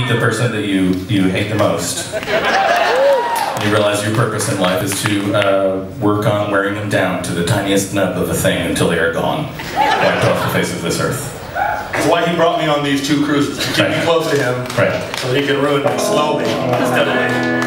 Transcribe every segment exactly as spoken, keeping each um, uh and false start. meet the person that you, you hate the most. And you realize your purpose in life is to uh, work on wearing them down to the tiniest nub of a thing until they are gone, wiped off the face of this earth. That's why he brought me on these two cruises, to keep right. me close to him, right. so that he can ruin me slowly, steadily.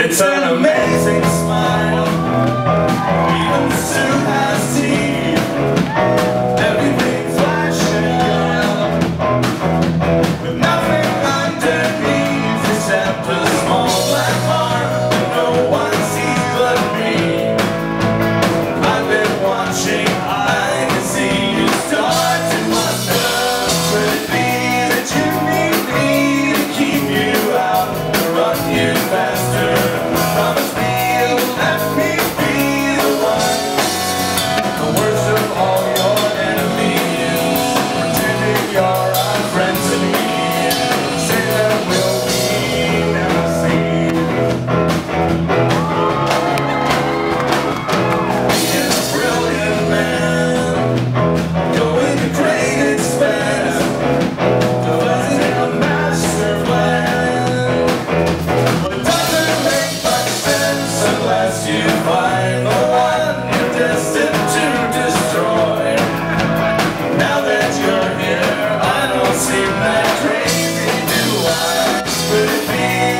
It's an amazing smile, even Sue has tea, everything flashing out, with nothing underneath except a small black mark that no one sees but me. I've been watching, I can see you start to wonder, could it be that you need me to keep you out and run you faster? That crazy new eyes, could it be?